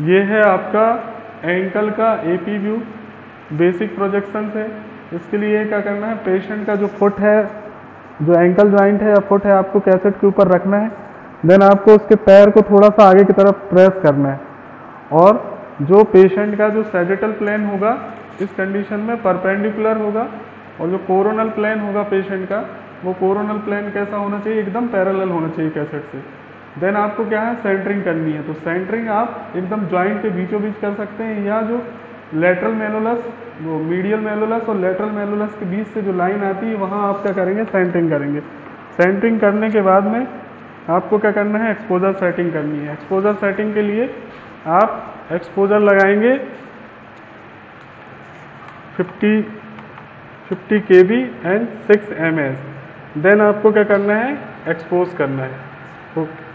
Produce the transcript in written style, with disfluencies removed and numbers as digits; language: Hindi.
ये है आपका एंकल का एपी व्यू, बेसिक प्रोजेक्शन है। इसके लिए क्या करना है, पेशेंट का जो फुट है, जो एंकल जॉइंट है या फुट है, आपको कैसेट के ऊपर रखना है। देन आपको उसके पैर को थोड़ा सा आगे की तरफ प्रेस करना है और जो पेशेंट का जो सैजिटल प्लेन होगा इस कंडीशन में परपेंडिकुलर होगा और जो कोरोनल प्लेन होगा पेशेंट का, वो कोरोनल प्लेन कैसा होना चाहिए, एकदम पैरेलल होना चाहिए कैसेट से। देन आपको क्या है, सेंटरिंग करनी है। तो सेंटरिंग आप एकदम जॉइंट के बीचों बीच कर सकते हैं या जो लेटरल मेनुलस, वो मीडियल मेनुलस और लेटरल मेनुलस के बीच से जो लाइन आती है वहाँ आप क्या करेंगे, सेंटरिंग करेंगे। सेंटरिंग करने के बाद में आपको क्या करना है, एक्सपोजर सेटिंग करनी है। एक्सपोजर सेटिंग के लिए आप एक्सपोजर लगाएंगे 50 kb एंड 6 ms। देन आपको क्या करना है, एक्सपोज करना है। ओके।